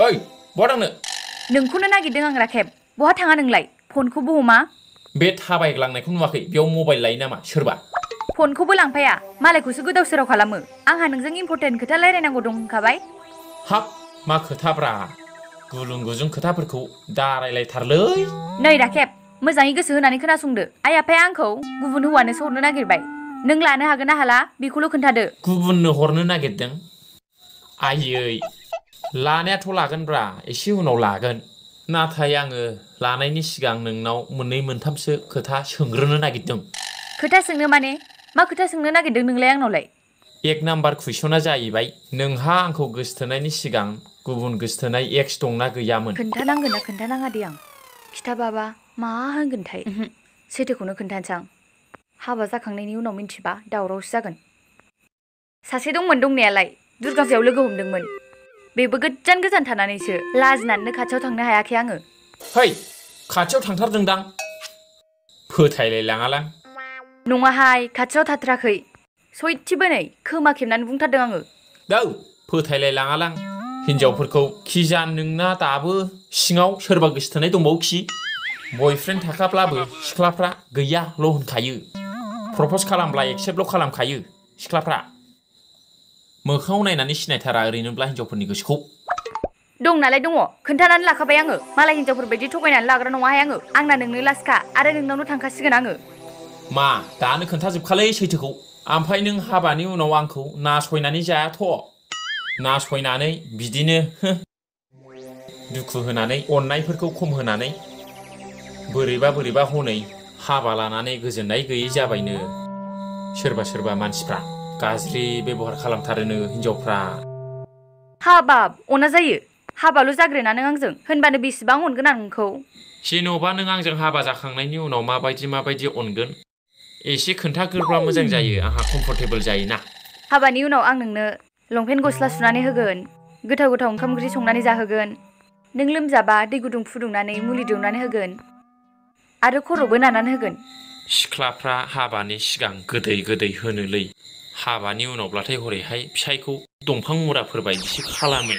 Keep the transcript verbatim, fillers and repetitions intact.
เฮ้ย บอสทั้งหนึ่ง หนึ่งคุณน่ากิดดังรักแคบ บอสทั้งอันหนึ่งไหล พลคุบูมา เบททาไปกลางในคุณว่าคือ เบียวโมบายไหลนะมา เชิญบ่า พลคุบูหลังพยา มาเลยคุซุกุดาวเสราขลัมมื อังหันหนึ่งจัง อิมพอร์เทนต์คือถ้าไล่ได้นางกดงค่ะไว้ ฮับ มาคือถ้าปลา กุลุงกุจุงคือถ้าเปิดคุดาอะไรไหลทารเลย เนยรักแคบ เมื่อจังอีกก็ซื้อหน้านี้ขึ้นหน้าซุงเดอ ไอ้อาเป้อังเขา กุบุนหัวในโซนน่ากิดไป หนึ่งล้านห้ากันน่าหาละบีคุลุขึ้นท่าเดอกุบุนหัวน่ากิดดัง ไอ้เย้ย ลาเนี่ยทุลากันบราไอ้ชิวหนาวลากันนาทายังเออลาในนิชกังหนึ่งเนาหมุนในหมุนทับเสือคือท่าเชิงเรื่องน่ากิดดึงคือท่าเชิงเรื่องน่ากิดดึงหนึ่งแรงหน่อยเอกนัมบัร์คุยชนาใจไปหนึ่งห้างเขากุศลในนิชกังกูบุญกุศลในเอกสตงน่ากือยาเหมือนคือท่านั่งกันนะคือท่านั่งเดียงชิตาบาบามาหันกันไทยเสด็จคนนึงคนท่านช่างฮาบะซักครั้งในนิ้วหนอมินชิบะดาวเราซักกันซาเสดงเหมือนดงเนี่ยไหลดูดกระเสือเลือกหุ่มดึงเหมือนเบย์เบอร์ก็จันก็จันทานานิช ลาจนันนึกข้าเจ้าทางหน้าหาแค่ยังเออเฮ้ยข้าเจ้าทางทับดึงดัง เมื่อเข้าในนั้นนิชในทาราเรียนบลายหินจบคนนี้ก็ชุบดงนั่นแหละดงวะขึ้นท่านั้นล่ะข้าไปยังเออมาเลยหินจบคนไปที่ทุกไปนั้นล่ากันน้องวะยังเอออังนั่นหนึ่งนี้ลัสกาอะไรหนึ่งน้องรู้ทางข้าศึกนั่งเออ มาตานึกคนท่าจุบคาเลยใช่เถอะกูอัมไพนึงฮาบานิวนองอังเขานาสวยนานิจ่าทอนาสวยนานิบิดิเนดุคุฮนานิอนไนเพื่อกูคุมฮนานิบุรีบ้าบุรีบ้าหูหน่อยฮาบาลานานิก็จะไหนก็ยิ่งจะไปเนอเชิญไปเชิญไปมันสิปราการสิริไปบริหารคลามทาร์เนอหินจบปราฮาบาบอนนั้นจะอยู่ฮาบารู้จักเรื่องนั้นงั้งซึ่งเห็นบ้านในบิสบังหุ่นก็นั่งเขา เอชิขึ้นท่าขึ้นความมั่นใจอยู่อาหารคอมฟอร์เทเบิลใจนะฮาบานิวนออังหนึ่งเนอลงเพนกุสลาสุนันให้เกินก็เท่าก็เท่าคำกริชงนันจะเกินหนึ่งลืมจับบ้าดิกุดุงฟุดุงนันในมูลิดุงนันให้เกินสคลาพระฮาบานิชกังกระเดยกระเดยเฮนเลยฮาบานิวนอบลาเทโหเรให้ใช้กูตรงพังมูราเพื่อไปชิคลาเม